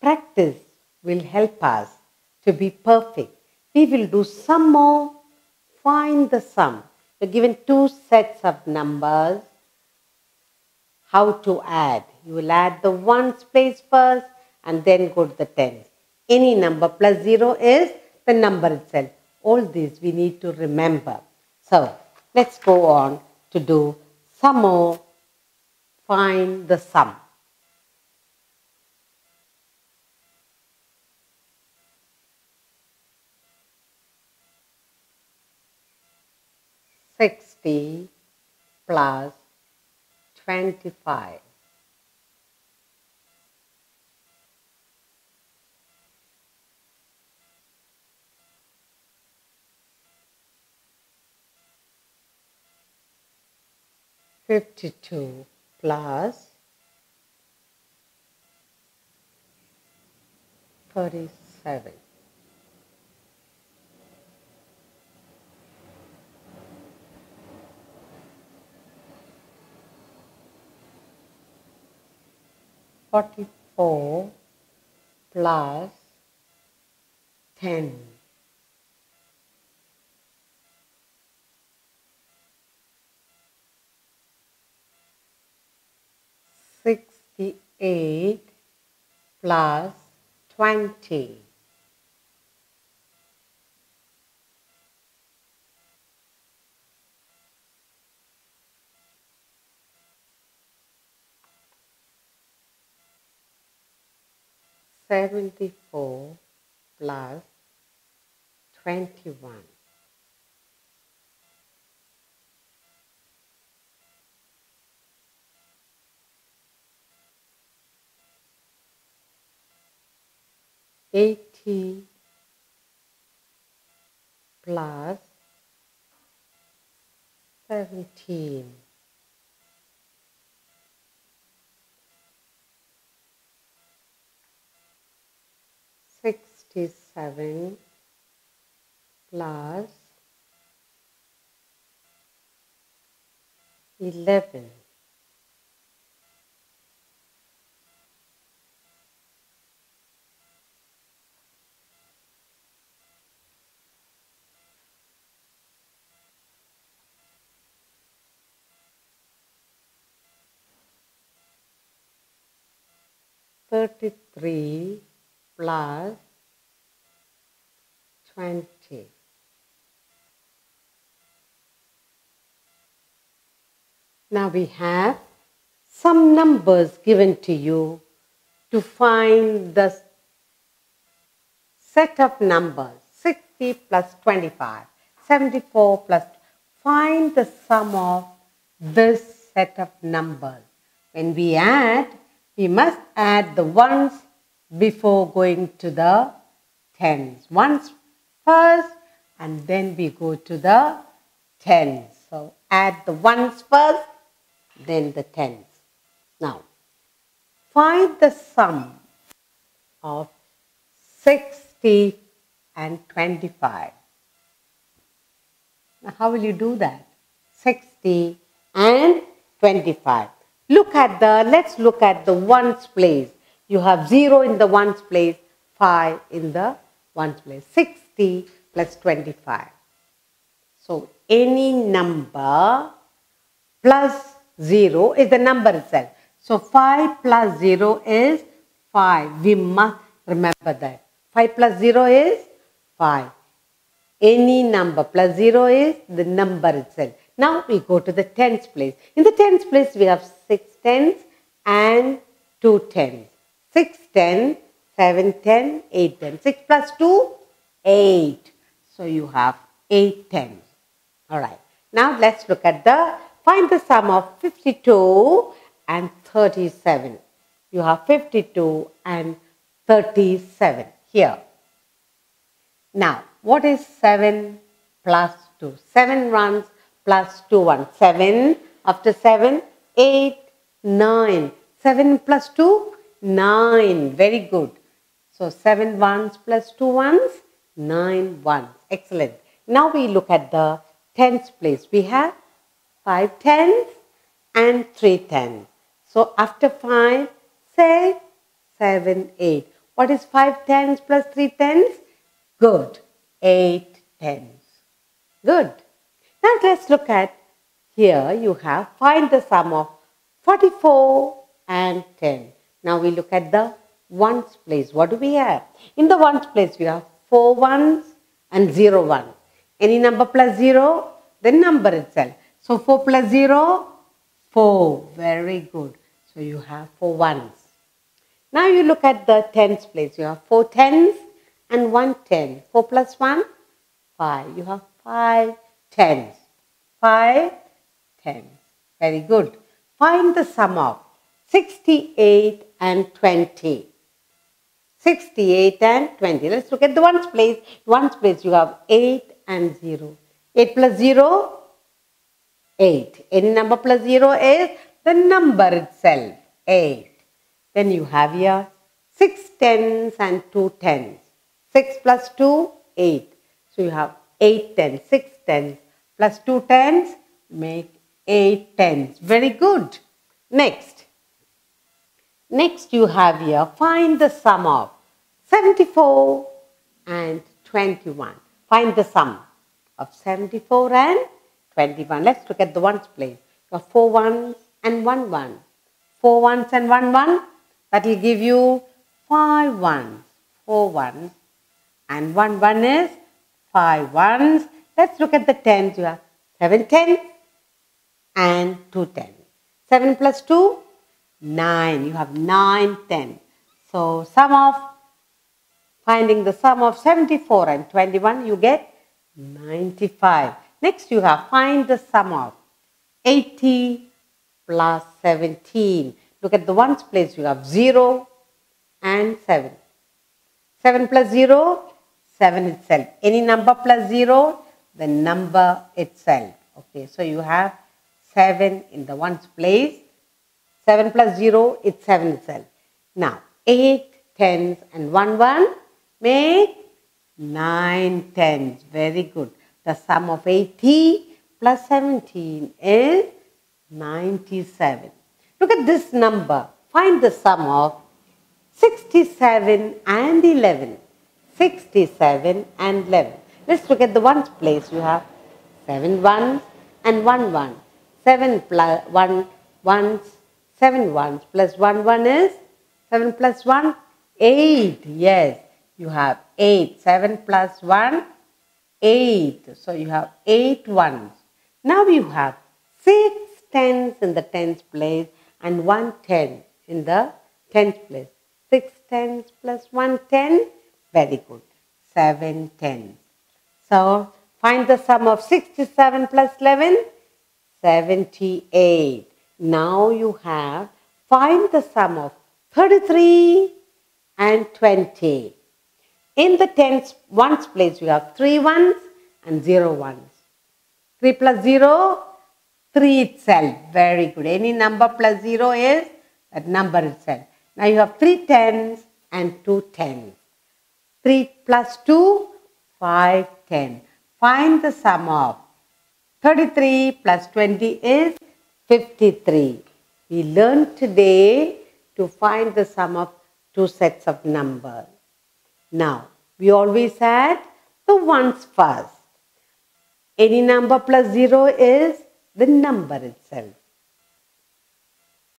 Practice will help us to be perfect. We will do some more. Find the sum. You're given two sets of numbers. How to add? You will add the ones place first and then go to the tens. Any number plus 0 is the number itself. All these we need to remember. So, let's go on to do some more. Find the sum. +25. 52 plus 37. 44 plus 10. 68 plus 20. 74 plus 21. 80 plus 17. 67 plus 11. 33 plus 20. Now we have some numbers given to you to find the set of numbers. 60 plus 25, 74 plus, find the sum of this set of numbers. When we add, we must add the ones before going to the tens. Ones first and then we go to the tens. So add the ones first, then the tens. Now, find the sum of 60 and 25. Now, how will you do that? 60 and 25. Let's look at the ones place. You have 0 in the ones place, 5 in the ones place. 60 plus 25. So, any number plus 0 is the number itself. So, 5 plus 0 is 5. We must remember that. 5 plus 0 is 5. Any number plus 0 is the number itself. Now, we go to the tens place. In the tens place, we have 6 tens and 2 tens. 6 tens, 7 tens, 8 tens. 6 plus 2, 8. So, you have 8 tens. Alright. Now, let's look at find the sum of 52 and 37. You have 52 and 37 here. Now, what is 7 plus 2? 7 runs plus 2 1. 7, after 7, 8, 9. 7 plus 2, 9. Very good. So, 7 ones plus 2 ones, 9 ones. Excellent. Now, we look at the tens place. We have 5 tens and 3 tens. So, after 5, 6, 7, 8. What is 5 tens plus 3 tens? Good. 8 tens. Good. Now let's look at here you have find the sum of 44 and 10. Now we look at the ones place. What do we have? In the ones place we have 4 ones and 0 1. Any number plus 0, the number itself. So 4 plus 0, 4. Very good. So you have 4 ones. Now you look at the tens place. You have 4 tens and 1 10. 4 plus 1, 5. You have 5 tens. 5 tens. Very good. Find the sum of 68 and 20. 68 and 20. Let's look at the ones place. Ones place you have 8 and 0. 8 plus 0, 8. Any number plus 0 is the number itself, 8. Then you have here 6 tens and 2 tens. 6 plus 2, 8. So you have 8 tens. 6 tens plus 2 tens make 8 tens. Very good. Next. Next you have here, find the sum of 74 and 21. Find the sum of 74 and 21. Let's look at the ones place. You have 4 ones and 1 1. 4 ones and 1 1. That will give you 5 ones. 4 ones and 1 1 is 5 ones. Let's look at the tens. You have 7 tens and 2 tens. 7 plus 2. 9. You have 9 tens. So sum of finding the sum of 74 and 21, you get 95. Next you have find the sum of 80 plus 17. Look at the ones place. You have 0 and 7. 7 plus 0, 7 itself. Any number plus 0, the number itself. Okay, so you have 7 in the ones place. 7 plus 0, it's 7 itself. Now, 8 tens and 1 1 make 9 tens. Very good. The sum of 80 plus 17 is 97. Look at this number. Find the sum of 67 and 11. 67 and 11. Let's look at the ones place. You have 7 ones and 1 1. 7 plus 1 ones. 7 ones plus 1 1 is 7 plus 1, 8. Yes, you have 8. 7 plus 1, 8. So you have 8 ones. Now you have 6 tens in the tens place and 1 10 in the tens place. 6 tens plus 1 10. Very good. 7 tens. So find the sum of 67 plus 11, 78. Now you have find the sum of 33 and 20. In the tens ones place you have 3 ones and 0 ones. 3 plus 0, 3 itself. Very good. Any number plus 0 is that number itself. Now you have 3 tens and 2 tens. 3 plus 2, 5 tens. Find the sum of 33 plus 20 is 53. We learned today to find the sum of 2 sets of numbers. Now, we always add the ones first. Any number plus 0 is the number itself.